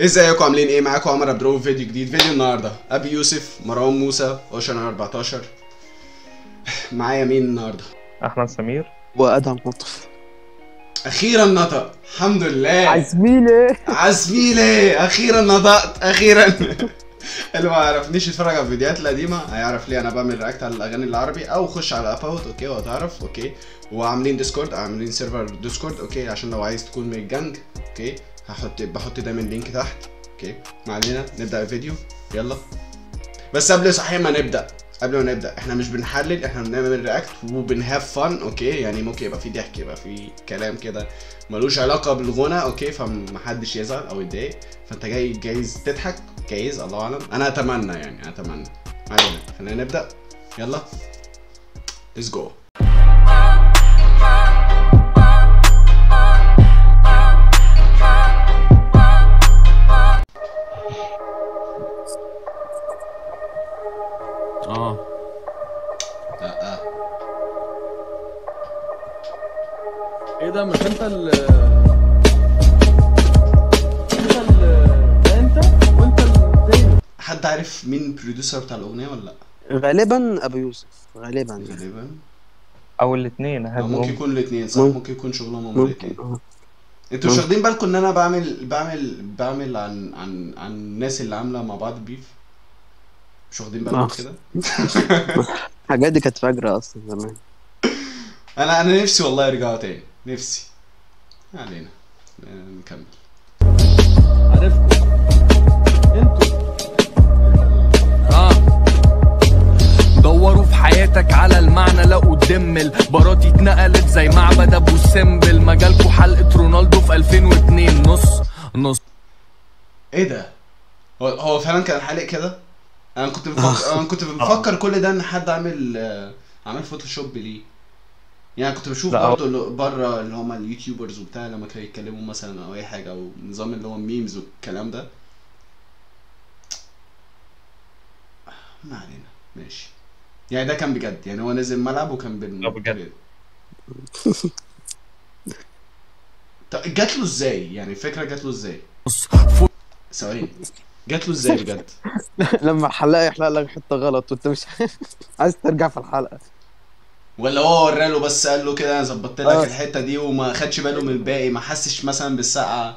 ازيكم عاملين ايه؟ معاكم عمر ابرو فيديو جديد. فيديو النهارده ابيوسف، مروان موسى، اوشن 14. معايا مين النهارده؟ احمد سمير وادهم مطف. اخيرا نطق، الحمد لله. عزميلي اخيرا نطقت، اخيرا. اللي ما يعرفنيش يتفرج على الفيديوهات القديمه هيعرف ليه انا بعمل رياكت على الاغاني العربي، او خش على اباوت اوكي وهتعرف. اوكي، وعاملين ديسكورد، عاملين سيرفر ديسكورد اوكي، عشان لو عايز تكون من الجنج. اوكي، بحط دايما اللينك تحت. اوكي، ما علينا، نبدا الفيديو يلا. بس قبل صحيح ما نبدا، احنا مش بنحلل، احنا بنعمل رياكت وبنهاف فن. اوكي، يعني ممكن يبقى في ضحك، يبقى في كلام كده ملوش علاقه بالغنى. اوكي، فمحدش يزعل او يتضايق، فانت جاي جايز تضحك، جايز الله اعلم، انا اتمنى يعني ما علينا، خلينا نبدا يلا. ليتس جو. ايه ده؟ مش انت ال وانت ال حد عارف مين البروديوسر بتاع الاغنيه ولا لا؟ غالبا ابو يوسف، غالبا او الاثنين. ممكن يكون الاثنين صح، ممكن يكون شغلهم هما الاثنين. انتوا مش واخدين بالكم ان انا بعمل عن الناس اللي عامله مع بعض بيف؟ مش واخدين بالكم كده؟ الحاجات دي كانت فجرة اصلا زمان. انا نفسي والله يرجعوا تاني، نفسي. علينا نكمل. عارفكم انتوا دوروا في حياتك على المعنى، لقوا الدمل براتي اتنقلت زي معبد ابو سمبل، مجالكوا حلقة رونالدو في 2002 نص. ايه ده؟ هو فعلا كان حالق كده؟ انا كنت بفكر كل ده ان حد عامل فوتوشوب ليه. يعني كنت بشوف برضه بره اللي هم اليوتيوبرز وبتاع، لما كانوا يتكلموا مثلا او اي حاجه، او نظام اللي هو الميمز والكلام ده. ما علينا، ماشي. يعني ده كان بجد، يعني هو نزل ملعب وكان بجد. طب جات له ازاي؟ يعني الفكره جات له ازاي؟ ثواني، جات له ازاي بجد؟ لما الحلاق يحلق لك حته غلط وانت مش عايز ترجع في الحلقه، ولا هو وراله بس قال له كده انا ظبطت لك الحته دي وما خدش باله من الباقي، ما حسش مثلا بالسقعه.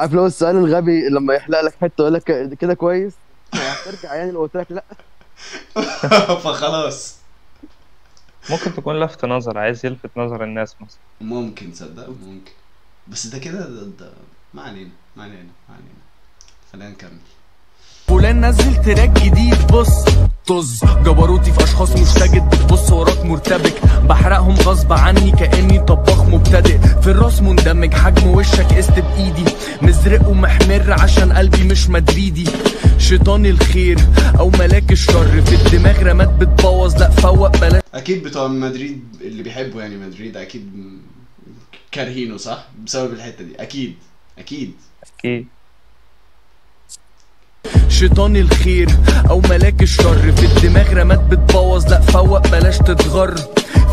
عارف لو السؤال الغبي لما يحلق لك حته يقول لك كده كويس هترجع، يعني لو قلت لك لا فخلاص. ممكن تكون لفت نظر، عايز يلفت نظر الناس مثلا. ممكن، تصدق ممكن. بس ده كده ما علينا خلينا نكمل. فلان نزل تراك جديد، بص طز جبروتي في اشخاص مش ساجد، بتبص وراك مرتبك، بحرقهم غصب عني كاني طباخ مبتدئ، في الراس مندمج حجم وشك قست بايدي، مزرق ومحمر عشان قلبي مش مدريدي، شيطان الخير او ملاك الشر، في الدماغ رمات بتبوظ، لا فوق بلاش. اكيد بتوع مدريد اللي بيحبوا يعني مدريد اكيد كارهينه صح؟ بسبب الحته دي اكيد اكيد اكيد. شيطان الخير او ملاك الشر، في الدماغ رمات بتبوظ، لا فوق بلاش تتغر،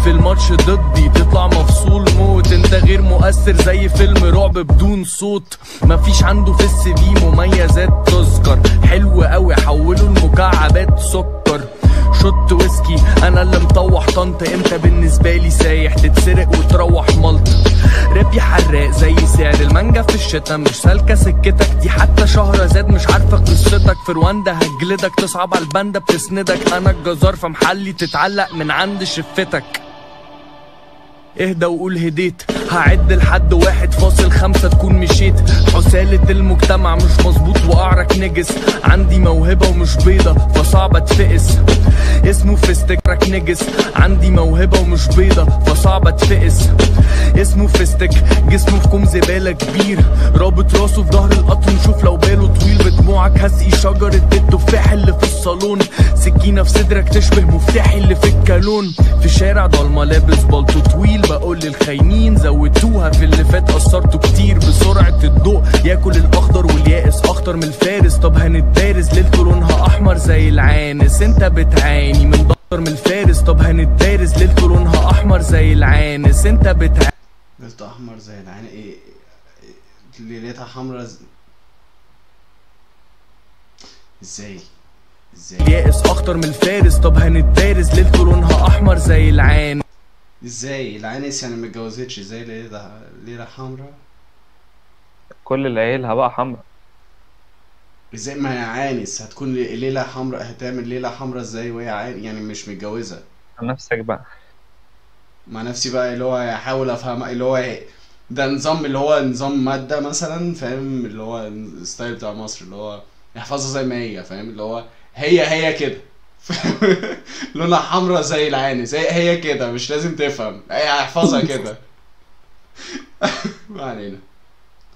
في الماتش ضدي تطلع مفصول موت، انت غير مؤثر زي فيلم رعب بدون صوت، مفيش عنده في السي في مميزات تذكر، حلو قوي حولوا لمكعبات سكر، شط ويسكي انا اللي مطوح طنط، امتى بالنسبه لي سايح تتسرق وتروح ملط، ربي حراق زي سعر المانجا في الشتا، مش سالكه سكتك دي حتى شهر زاد، مش عارفه قصتك في رواندا هجلدك، تصعب على الباندا بتسندك، انا الجزار في محلي تتعلق من عند شفتك، اهدى وقول هديت، هعد لحد 1.5 تكون مشيت، حسالة المجتمع مش مظبوط وقعرك نجس، عندي موهبة ومش بيضة فصعب اتفقس، اسمه فستكرك نجس، عندي موهبة ومش بيضة فصعب اتفقس، اسمه فستك، جسمه في كوم زبالة كبير، رابط راسه في ظهر القطر نشوف لو باله طويل، بدموعك هسقي شجرة التفاح اللي في الصالون، سكينة في صدرك تشبه مفتاحي اللي في الكالون، في شارع ضلمة لابس بلطو طويل، بقول للخاينين زودتوها في اللي فات، قصرتوا كتير بسرعة الضوء، ياكل الأخضر واليائس أخطر من الفارس، طب هنتدارس ليلته لونها أحمر زي العانس، أنت بتعاني من ضغطر من الفارس، طب هنتدارس ليلته لونها أحمر زي العانس، أنت بتعاني ليلته أحمر زي العانس. إيه ليلتها حمرا ازاي؟ يائس اخطر من الفارس، طب هنتدارس ليلته لونها احمر زي العان. ازاي العانس يعني ما اتجوزتش؟ ازاي ليله حمراء؟ كل اللي قايلها بقى حمراء. ازاي ما هي عانس هتكون ليله حمراء؟ هتعمل ليله حمراء ازاي وهي يعني مش متجوزه؟ نفسك بقى. مع نفسي بقى اللي هو هحاول افهم اللي هو ده نظام اللي هو نظام ماده مثلا، فاهم؟ اللي هو الستايل بتاع مصر اللي هو احفظها زي ما هي، فاهم؟ اللي هو هي كده لونها حمرا زي العين، زي هي كده، مش لازم تفهم، هي هحفظها كده. ما علينا.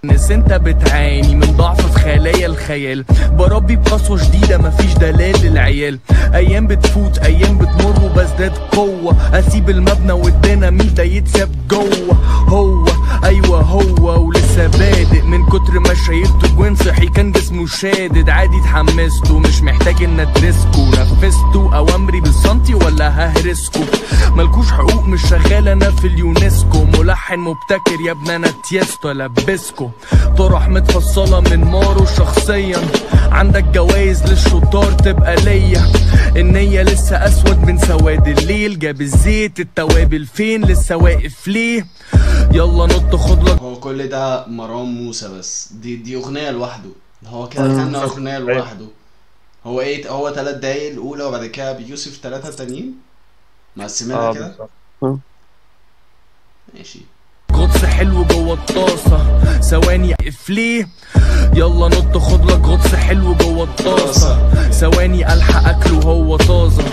الناس انت بتعاني من ضعف في خلايا الخيال، بربي بقسوه شديده مفيش دلال للعيال، ايام بتفوت ايام بتمر وبزداد قوه، اسيب المبنى والديناميت ده يتساب جوه، هو ايوه هو ولسه بادئ، من كتر ما شيلته جوان صحي كان جسمه شادد، عادي اتحمسته مش محتاج ان ادرسكوا، نفذتوا اوامري بالسنتي ولا ههرسكوا، ملكوش حقوق مش شغال انا في اليونسكو، ملحن مبتكر يا ابني انا تيستو البسكو، طرح متفصله من مارو شخصيا، عندك جوايز للشطار تبقى ليا، النيه لسه اسود من سواد الليل، جاب الزيت التوابل فين لسه واقف ليه، يلا نط خد لك. هو كل ده مروان موسى، بس دي اغنيه لوحده، هو كده غنى اغنيه لوحده. هو ايه؟ هو 3 دقايق الاولى وبعد كده ابيوسف 3 تانيين مقسمينها كده. ماشي. غطس حلو جوه الطاسه ثواني افليه، يلا نط خد لك غطس حلو جوه الطاسه ثواني الحق اكله هو طازه.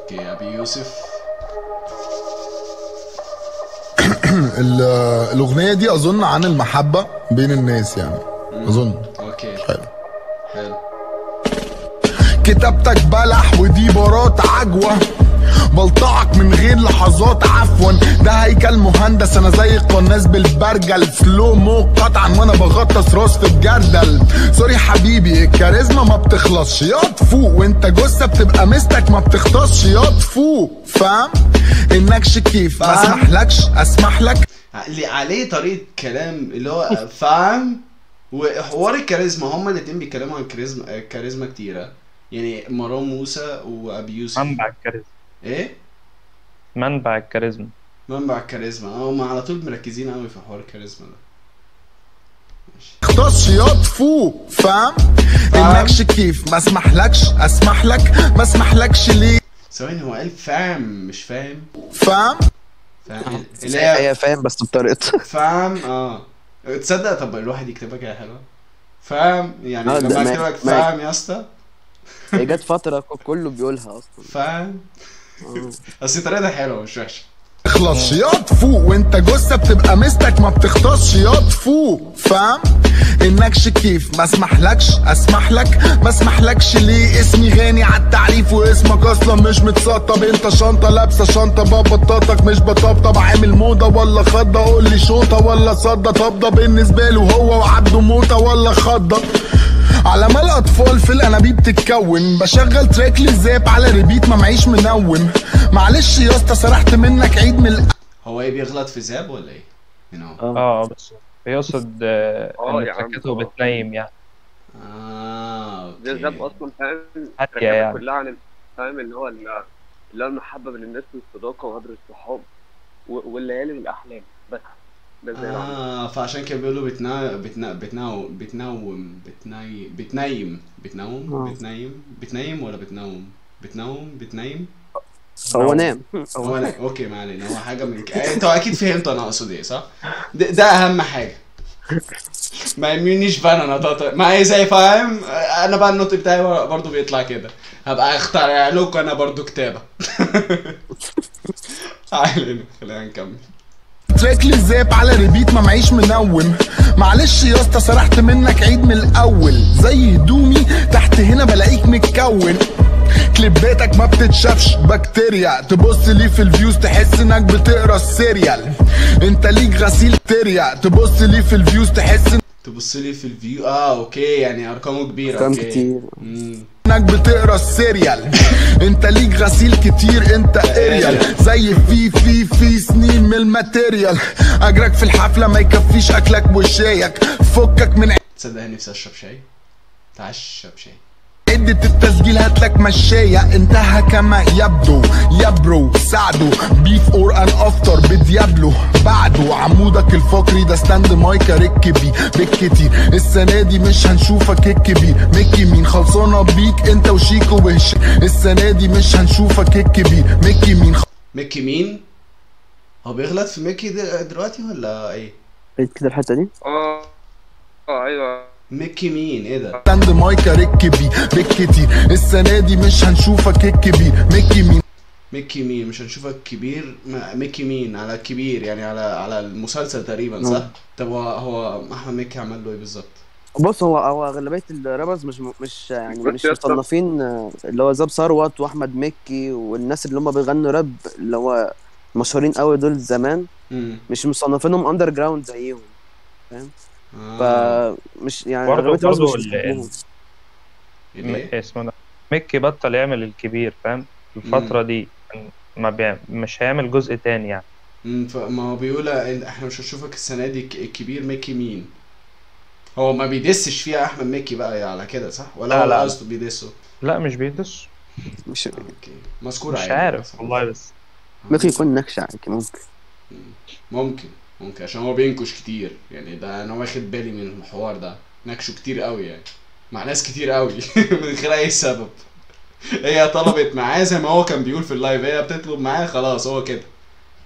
اوكي ابيوسف. الاغنيه دي اظن عن المحبه بين الناس يعني، اظن. اوكي حلو. كتابتك بلح ودي برات عجوه، بلطعك من غير لحظات عفوا، ده هيكل مهندس انا زي القناص بالبرجل، سلو مو قطعا وانا بغطس راس في الجردل، سوري حبيبي الكاريزما ما بتخلصش، ياض فوق وانت جثه بتبقى مستك ما بتختصش، ياض فوق فاهم؟ انكش كيف اسمحلك عليه طريقه كلام اللي هو فاهم؟ وحوار الكاريزما، هما الاتنين بيتكلموا عن الكاريزما كتيرة يعني، مروان موسى وابيوسف. منبع الكاريزما. ايه؟ منبع الكاريزما، هما على طول مركزين قوي في حوار الكاريزما ده. اختص يطفو فاهم؟ انكش كيف ما اسمحلكش ما اسمحلكش ليه؟ ثواني، هو قال فاهم مش فاهم؟ فاهم اللي هي فاهم بس بطريقته. فاهم تصدق طب الواحد يكتبها كده حلوه فاهم يعني، لما اكتبك فاهم يا اسطى هي جت فتره كله بيقولها اصلا فاهم، بس الطريقه حلوه مش وحشه. اخلص ياض فوق وانت جثه بتبقى مستك ما بتختصش، ياض فوق فاهم؟ انكش كيف ما اسمحلكش ما اسمحلكش ليه؟ اسمي غاني على التعريف واسمك اصلا مش متسطب، انت شنطه لابسه شنطه بطاطك مش بطبطب، عامل موضه ولا خضه؟ قول لي شوطه ولا صده؟ طبده بالنسبه له هو وعبده موته ولا خضه؟ على ما الاطفال في الانابيب بتتكون، بشغل تراك لزاب على ريبيت ما معيش منوم، معلش يا اسطى سرحت منك عيد من هو ايه بيغلط في زاب ولا ايه؟ بس بيقصد ان تركته بتنيم يعني. زاب اصلا فاهم يعني كلها عن فاهم اللي هو المحبه بين الناس والصداقه وهدر الصحاب والليالي والاحلام بس. فعشان كده بيقولوا بتنيم. هو نام اوكي ما علينا، هو حاجه من انت اكيد فهمت انا اقصد ايه صح؟ ده اهم حاجه. ما يهمنيش بقى انا ده ما ايه زي فاهم، انا بقى النوت بتاعي برضه بيطلع كده، هبقى اخترع لكم انا برضه كتابه. تعالوا خلينا نكمل. تراك لزاب على ريبيت ما معيش منوم، معلش يا اسطى سرحت منك عيد من الاول، زي هدومي تحت هنا بلاقيك متكون، كليباتك ما بتتشافش بكتيريا، تبص ليه في الفيوز تحس انك بتقرا السيريال، انت ليك غسيل تريا، تبص ليه في الفيوز تحس تبص ليه في الفيو اوكي يعني ارقامه كبيره اوكي. انك بتقرا السيريال، انت ليك غسيل كتير، انت اريال زي في في في سنين من الماتيريال، اجرك في الحفله ما يكفيش اكلك وشايك، فكك من صدقني نفسي اشرب شاي، تعشب شاي. عدة التسجيل هاتلك مشاية، انتهى كما يبدو يبرو سعدو بيف اور ان افتر بديابلو بعده، عمودك الفقري ده ستاند مايك ركبي بالكتير، السنة دي مش هنشوفك الكبير مكي مين خلصانة بيك انت وشيكو وهشام، السنة دي مش هنشوفك الكبير مكي مين مكي مين؟ هو بيغلط في مكي دلوقتي ولا ايه؟ ايه كده الحتة دي؟ ايوه مكي مين ايه ده؟ ستاند مايك ركبي بالكتير، السنة دي مش هنشوفك الكبير مكي مين مكي مين مش هنشوفك كبير مكي مين على كبير يعني على المسلسل تقريبا صح؟ طب هو احمد مكي عمل له ايه بالظبط؟ بص هو اغلبية الرابرز مش يعني مش مصنفين، اللي هو زاب ثروت واحمد مكي والناس اللي هم بيغنوا راب اللي هو مشهورين قوي دول زمان مش مصنفينهم اندر جراوند زيهم فاهم؟ فمش يعني برضه اسمه ده مكي بطل يعمل الكبير فاهم الفترة دي ما مش هيعمل جزء تاني يعني ما هو بيقول احنا مش هنشوفك السنة دي الكبير مكي مين هو ما بيدسش فيها احمد مكي بقى على كده صح ولا لا قصده بيدسه لا مش بيدسه مش مذكور عادي مش عارف والله بس ممكن يكون نكش عادي ممكن عشان هو بينكش كتير يعني ده انا واخد بالي من الحوار ده نكشه كتير قوي يعني مع ناس كتير قوي من غير اي سبب هي طلبت معاه زي ما هو كان بيقول في اللايف هي بتطلب معاه خلاص هو كده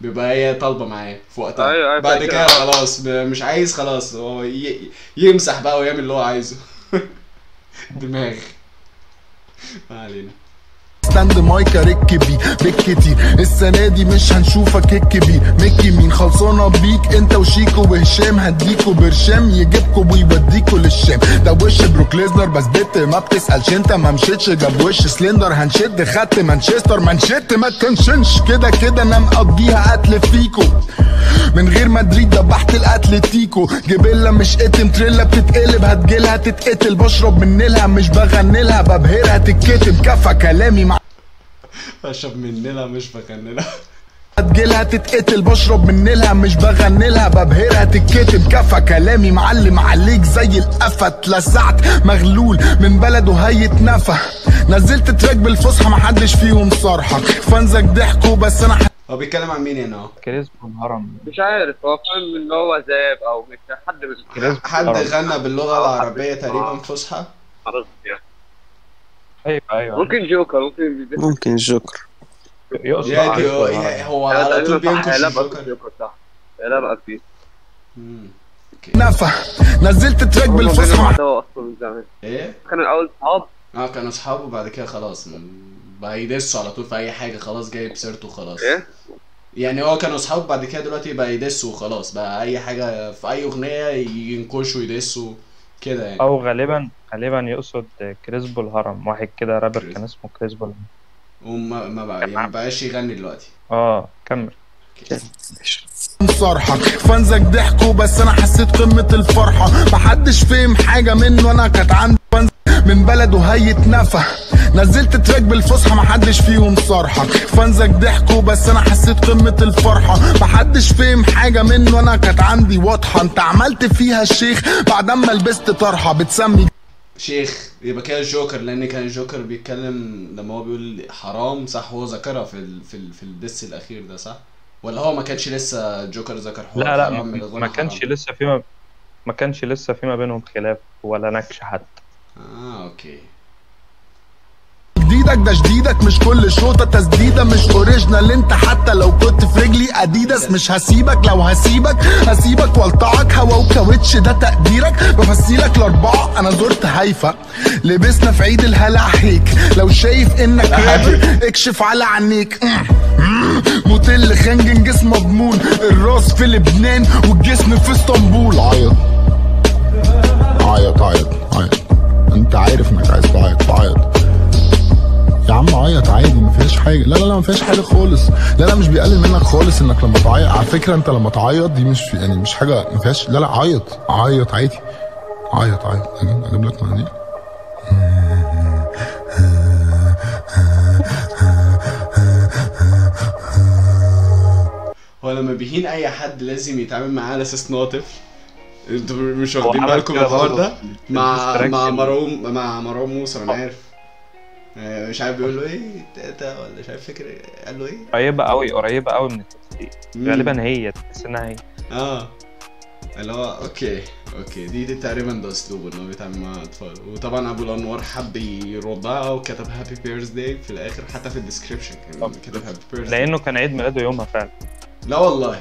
بيبقى هي طالبه معاه في وقتها أيوة بعد كده خلاص مش عايز خلاص هو يمسح بقى ويعمل اللي هو عايزه دماغ ما علينا ستاند مايك ركبي بالكتير السنة دي مش هنشوفك الكبير مكي مين خلصانة بيك انت وشيكو وهشام هديكوا برشام يجيبكوا ويوديكوا للشام ده وش بروك ليزنر بس بت ما بتسألش انت ما مشيتش جاب وش سلندر هنشد خدت مانشستر منشت ما تنشنش كده انا مقضيها قتل فيكو من غير مدريد دبحت القتل تيكو جبلة مش قتم تريلا بتتقلب هتجيلها تتقتل بشرب من نيلها مش بغنلها ببهرها تتكتب كفى كلامي مع بشرب من نيلها مش بغنلها هتجيلها تتقتل بشرب من نيلها مش بغنلها ببهرها تتكتب كفى كلامي معلم عليك زي القفا اتلسعت مغلول من بلده هيتنفى نزلت تراك بالفصحى محدش فيهم صرحك فانزك ضحكوا بس انا هو بيتكلم عن مين هنا اهو؟ كريسبو الهرم مش عارف هو فاهم ان هو زاب او مش حد كريسبو حد غنى باللغه العربيه تقريبا فصحى ايوه ممكن جوكر ممكن جوكر يقصد هو على طول بينكش جوكر صح لا بقى فيه نفه نزلت تراك بالفصحى ايه؟ كانوا الاول اصحاب كانوا اصحاب وبعد كده خلاص بقى يدسوا على طول في اي حاجه خلاص جايب سيرته خلاص ايه يعني هو كانوا اصحاب بعد كده دلوقتي بقى يدسوا وخلاص بقى اي حاجه في اي اغنيه ينكشوا يدسوا كده يعني او غالبا يقصد كريسبو الهرم واحد كده رابر كان اسمه كريسبو الهرم وما بقى يعني مبقاش يغني دلوقتي كمل صرحك فانزك ضحكوا بس انا حسيت قمه الفرحه محدش فهم حاجه منه انا كانت عندي من بلده هيتنفى نزلت تراك بالفصحى محدش فيهم صرحك فانزك ضحكوا بس انا حسيت قمه الفرحه محدش فهم حاجه منه انا كانت عندي واضحه انت عملت فيها الشيخ بعد ما لبست طرحه بتسمي شيخ يبقى كده جوكر لان كان جوكر بيتكلم لما هو بيقول حرام صح هو ذكرها في الدس الاخير ده صح ولا هو ما كانش لسه جوكر ذكر حوار لا ما كانش لسه فيما بينهم خلاف ولا نكش حتى اوكي جديدك ده جديدك مش كل شوطه تسديده مش اوريجينال انت حتى لو كنت في رجلي اديداس مش هسيبك لو هسيبك والطعك هوا وكاوتش ده تقديرك بفسيلك الاربعه انا زرت هيفا لبسنا في عيد الهلع هيك لو شايف انك رابر اكشف على عينيك موتيل خنجن جسم مضمون الراس في لبنان والجسم في اسطنبول عيط عيط عيط عيط انت عارف انك عايز تعيط يا عم عيط عادي مفيهاش حاجه لا مفيهاش حاجه خالص لا مش بيقلل منك خالص انك لما تعيط على فكره انت لما تعيط دي مش يعني مش حاجه مفيهاش لا عيط عادي عيط اجيب لك معنى لما بيهين اي حد لازم يتعامل معاه على اساس ان هو طفل. انتوا مش واخدين بالكم من الحوار ده؟ مع مروان موسى انا عارف، مش عارف بيقول له ايه تاتا ولا مش عارف فاكر قال له ايه؟ قريبه قوي من التفكير غالبا، هي تحس انها هي اللي هو اوكي دي تقريبا ده اسلوبه ان هو بيتعامل مع اطفال. وطبعا ابو الانوار حب يرضعها وكتب هابي بيرث داي في الاخر، حتى في الديسكربشن كان كتب هابي بيرث لانه كان عيد ميلاده يومها فعلا. لا والله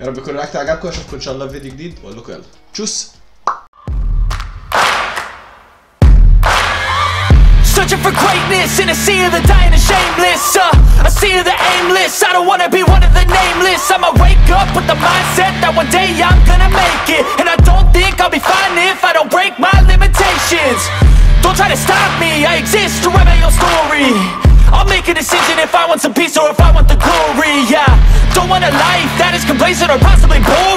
يا رب يكون الرياكت عجبكم، اشوفكم ان شاء الله في فيديو جديد واقول لكم يلا تشوس. Searching for greatness in a sea of the dying and shameless, a sea of the aimless. I don't wanna be one of the nameless. I'ma wake up with the mindset that one day I'm gonna make it, and I don't think I'll be fine if I don't break my limitations. Don't try to stop me, I exist to write my own story. I'll make a decision if I want some peace or if I want the glory. Yeah, don't want a life that is complacent or possibly boring.